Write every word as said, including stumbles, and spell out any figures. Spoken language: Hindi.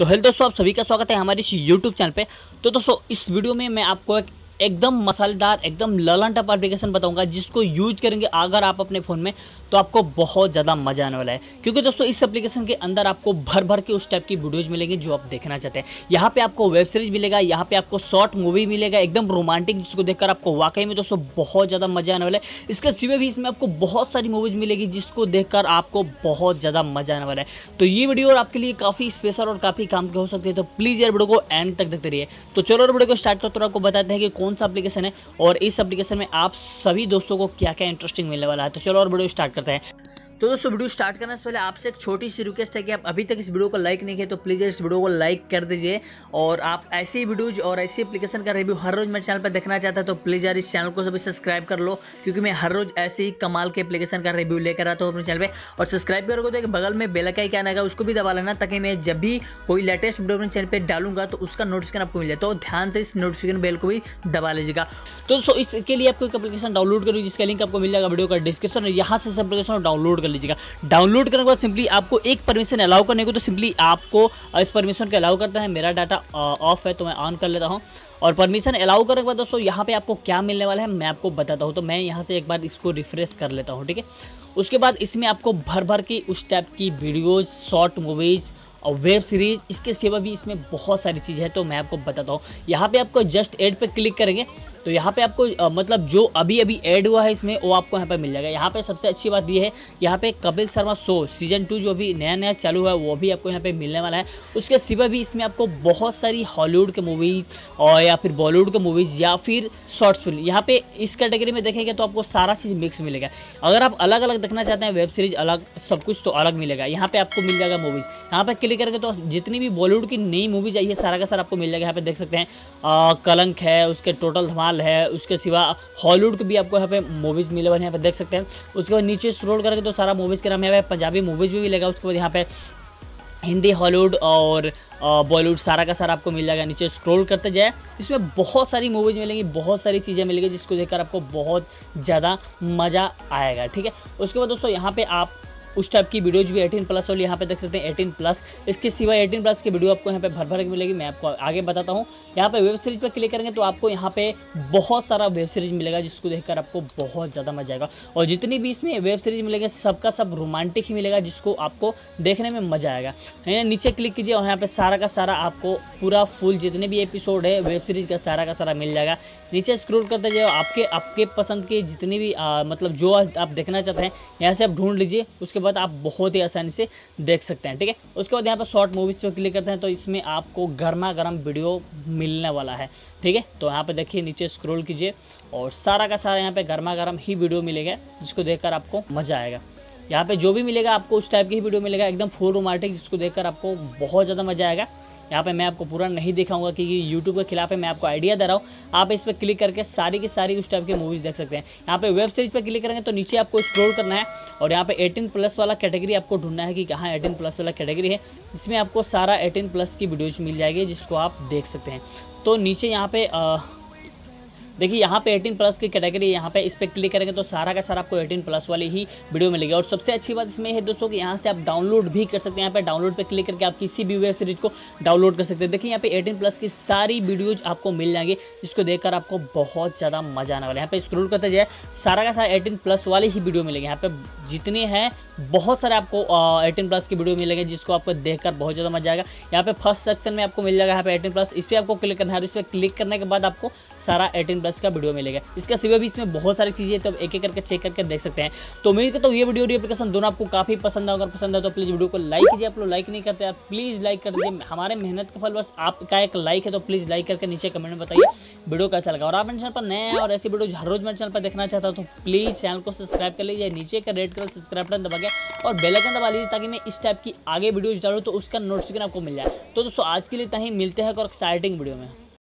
तो हेलो दोस्तों, आप सभी का स्वागत है हमारे इस यूट्यूब चैनल पे। तो दोस्तों, इस वीडियो में मैं आपको एक एकदम मसालेदार एकदम ललन टप एप्लीकेशन बताऊंगा जिसको यूज करेंगे अगर आप अपने फ़ोन में तो आपको बहुत ज़्यादा मजा आने वाला है, क्योंकि दोस्तों इस एप्लीकेशन के अंदर आपको भर भर के उस टाइप की वीडियोज मिलेंगे जो आप देखना चाहते हैं। यहाँ पे आपको वेब सीरीज मिलेगा, यहाँ पे आपको शॉर्ट मूवी मिलेगा एकदम रोमांटिक, जिसको देखकर आपको वाकई में दोस्तों बहुत ज़्यादा मजा आने वाला है। इसके सिवा भी इसमें आपको बहुत सारी मूवीज़ मिलेगी जिसको देखकर आपको बहुत ज़्यादा मजा आने वाला है। तो ये वीडियो आपके लिए काफ़ी स्पेशल और काफ़ी काम की हो सकती है, तो प्लीज़ यार वीडियो को एंड तक देखते रहिए। तो चलो वीडियो को स्टार्ट करते आपको बताते हैं कि कौन सा एप्लीकेशन है और इस एप्लीकेशन में आप सभी दोस्तों को क्या क्या इंटरेस्टिंग मिलने वाला है। तो चलो और वीडियो स्टार्ट करते हैं। तो दोस्तों, वीडियो स्टार्ट करने से पहले आपसे एक छोटी सी रिक्वेस्ट है कि आप अभी तक इस वीडियो को लाइक नहीं किया तो प्लीज़ इस वीडियो को लाइक कर दीजिए। और आप ऐसे ही वीडियोज़ और ऐसे एप्लीकेशन का रिव्यू हर रोज़ मेरे चैनल पर देखना चाहता है तो प्लीज़ यार इस चैनल को सभी सब्सक्राइब कर लो, क्योंकि मैं हर रोज़ ऐसे ही कमाल के एप्लीकेशन का रिव्यू लेकर आता हूँ अपने चैनल पर। और सब्सक्राइब करोगे तो एक बगल में बेल आइकन क्या आएगा उसको भी दबा लेना, ताकि मैं जब भी कोई लेटेस्ट वीडियो अपने चैनल पर डालूंगा तो उसका नोटिफिकेशन आपको मिले। तो ध्यान से इस नोटिफिकेशन बेल को भी दबा लीजिएगा। तो दोस्तों, इसके लिए आपको एक एप्लीकेशन डाउनलोड करो जिसका लिंक आपको मिल जाएगा वीडियो का डिस्क्रिप्शन, और यहाँ से इस एप्लीकेशन डाउनलोड लीजिएगा। डाउनलोड करने के बाद सिंपली आपको एक परमिशन अलाउ करने को, तो सिंपली आपको इस परमिशन को अलाउ करता है। मेरा डाटा ऑफ है तो मैं ऑन कर लेता हूं। और परमिशन अलाउ करने के बाद दोस्तों यहाँ पे आपको क्या मिलने वाला है मैं आपको बताता हूँ। तो मैं यहाँ से एक बार इसको रिफ्रेश कर लेता हूँ, ठीक है। उसके बाद इसमें आपको भर भर की उस टाइप की वीडियोज़, शॉर्ट मूवीज़ और वेब सीरीज़, इसके सिवा भी इसमें बहुत सारी चीज़ है। तो मैं आपको बताता हूँ, यहाँ पे आपको जस्ट ऐड पे क्लिक करेंगे तो यहाँ पे आपको आ, मतलब जो अभी अभी ऐड हुआ है इसमें वो आपको यहाँ पे मिल जाएगा। यहाँ पे सबसे अच्छी बात ये है, यहाँ पे Kapil Sharma show season two जो भी नया नया चालू हुआ है वो भी आपको यहाँ पे मिलने वाला है। उसके सिवा भी इसमें आपको बहुत सारी हॉलीवुड के मूवीज़ और या फिर बॉलीवुड के मूवीज़ या फिर शॉर्ट्स फिल्म, यहाँ पे इस कैटेगरी में देखेंगे तो आपको सारा चीज़ मिक्स मिलेगा। अगर आप अलग अलग देखना चाहते हैं, वेब सीरीज अलग, सब कुछ तो अलग मिलेगा। यहाँ पर आपको मिल जाएगा मूवीज़, यहाँ पर क्लिक करेंगे तो जितनी भी बॉलीवुड की नई मूवीज आई है सारा का सारा आपको मिल जाएगा। यहाँ पे देख सकते हैं आ, कलंक है, उसके टोटल धमाल है, उसके सिवा हॉलीवुड की भी आपको यहाँ पे मूवीज़ मिले वाले यहाँ पे देख सकते हैं। उसके बाद नीचे स्क्रॉल करेंगे तो सारा मूवीज़ के नाम यहाँ पे पंजाबी मूवीज़ भी मिलेगा। उसके बाद यहाँ पे हिंदी, हॉलीवुड और बॉलीवुड सारा का सारा आपको मिल जाएगा। नीचे स्क्रॉल करते जाए इसमें बहुत सारी मूवीज़ मिलेंगी, बहुत सारी चीज़ें मिलेंगी जिसको देखकर आपको बहुत ज़्यादा मज़ा आएगा, ठीक है। उसके बाद दोस्तों यहाँ पर आप उस टाइप की वीडियोज भी अठारह प्लस और यहाँ पे देख सकते हैं अठारह प्लस। इसके सिवा अठारह प्लस की वीडियो आपको यहाँ पे भर भर के मिलेगी, मैं आपको आगे बताता हूँ। यहाँ पे वेब सीरीज पर क्लिक करेंगे तो आपको यहाँ पे बहुत सारा वेब सीरीज मिलेगा जिसको देखकर आपको बहुत ज़्यादा मजा आएगा। और जितनी भी इसमें वेब सीरीज मिलेगी सबका सब रोमांटिक ही मिलेगा जिसको आपको देखने में मज़ा आएगा, है ना। नीचे क्लिक कीजिए और यहाँ पर सारा का सारा आपको पूरा फुल जितने भी एपिसोड है वेब सीरीज का सारा का सारा मिल जाएगा। नीचे स्क्रॉल करते जाओ, आपके आपके पसंद के जितने भी आ, मतलब जो आप देखना चाहते हैं यहाँ से आप ढूंढ लीजिए, उसके बाद आप बहुत ही आसानी से देख सकते हैं, ठीक है। उसके बाद यहाँ पर शॉर्ट मूवीज़ पर क्लिक करते हैं तो इसमें आपको गर्मा गर्म वीडियो मिलने वाला है, ठीक है। तो यहाँ पर देखिए, नीचे स्क्रॉल कीजिए और सारा का सारा यहाँ पर गर्मा गर्म ही वीडियो मिलेगा जिसको देख कर आपको मज़ा आएगा। यहाँ पर जो भी मिलेगा आपको उस टाइप की ही वीडियो मिलेगा, एकदम फुल रोमांटिक, जिसको देख कर आपको बहुत ज़्यादा मज़ा आएगा। यहाँ पे मैं आपको पूरा नहीं दिखाऊंगा क्योंकि यूट्यूब के खिलाफ है, मैं आपको आइडिया दे रहा हूँ। आप इस पर क्लिक करके सारी की सारी उस टाइप की मूवीज़ देख सकते हैं। यहाँ पे वेब सीरीज पर क्लिक करेंगे तो नीचे आपको स्क्रॉल करना है और यहाँ पे अठारह प्लस वाला कैटेगरी आपको ढूंढना है कि कहाँ अठारह प्लस वाला कैटेगरी है। इसमें आपको सारा अठारह प्लस की वीडियोज़ मिल जाएगी जिसको आप देख सकते हैं। तो नीचे यहाँ पे आ, देखिए यहाँ पे अठारह प्लस की कैटेगरी है, यहाँ पे इस पर क्लिक करेंगे तो सारा का सारा आपको अठारह प्लस वाली ही वीडियो मिलेगी। और सबसे अच्छी बात इसमें है दोस्तों कि यहाँ से आप डाउनलोड भी कर सकते हैं। यहाँ पे डाउनलोड पे क्लिक करके आप किसी भी वेब सीरीज को डाउनलोड कर सकते हैं। देखिए यहाँ पे अठारह प्लस की सारी वीडियोज आपको मिल जाएंगी जिसको देखकर आपको बहुत ज़्यादा मजा आने वाला है। यहाँ पे स्क्रोल करते जाए सारा का सारा अठारह प्लस वाली ही वीडियो मिलेगी। यहाँ पे जितने हैं बहुत सारे आपको अठारह प्लस की वीडियो मिलेगी जिसको आपको देखकर बहुत ज़्यादा मजा आएगा। यहाँ पे फर्स्ट सेक्शन में आपको मिल जाएगा यहाँ पे अठारह प्लस, इस पर आपको क्लिक करना है और इस पर क्लिक करने के बाद आपको सारा अठारह प्लस का वीडियो मिलेगा। इसके सिवा भी इसमें बहुत सारी चीज़ें तो आप एक एक करके चेक करके देख सकते हैं। तो उम्मीद करता हूँ ये वीडियो एप्लीकेशन दोनों आपको काफ़ी पसंद है। अगर पसंद है तो प्लीज़ वीडियो को लाइक कीजिए। आप लोग लाइक नहीं करते, आप प्लीज़ लाइक कर दीजिए। हमारे मेहनत का फल बस आपका एक लाइक है, तो प्लीज़ लाइक करके नीचे कमेंट में बताइए वीडियो कैसा लगा। और आप मेरे चैनल पर नए हैं और ऐसी वीडियो हर रोज मेरे चैनल पर देखना चाहता हूँ तो प्लीज़ चैनल को सब्सक्राइब कर लीजिए, नीचे का रेड कलर सब्सक्राइब बटन दबा के और बेल आइकन दबा लीजिए ताकि मैं इस टाइप की आगे वीडियोज डालूँ तो उसका नोटिफिकेशन आपको मिल जाए। तो दोस्तों आज के लिए इतना ही, मिलते हैं और एक्साइटिंग वीडियो में।